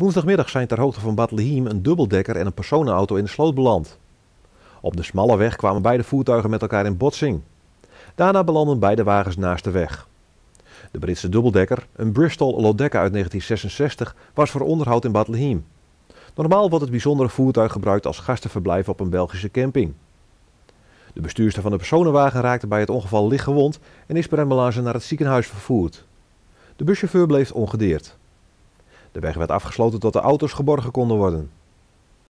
Woensdagmiddag zijn ter hoogte van Bad Lihiem een dubbeldekker en een personenauto in de sloot beland. Op de smalle weg kwamen beide voertuigen met elkaar in botsing. Daarna belanden beide wagens naast de weg. De Britse dubbeldekker, een Bristol Lodekka uit 1966, was voor onderhoud in Bad Lihiem. Normaal wordt het bijzondere voertuig gebruikt als gastenverblijf op een Belgische camping. De bestuurster van de personenwagen raakte bij het ongeval licht gewond en is per ambulance naar het ziekenhuis vervoerd. De buschauffeur bleef ongedeerd. De weg werd afgesloten tot de auto's geborgen konden worden.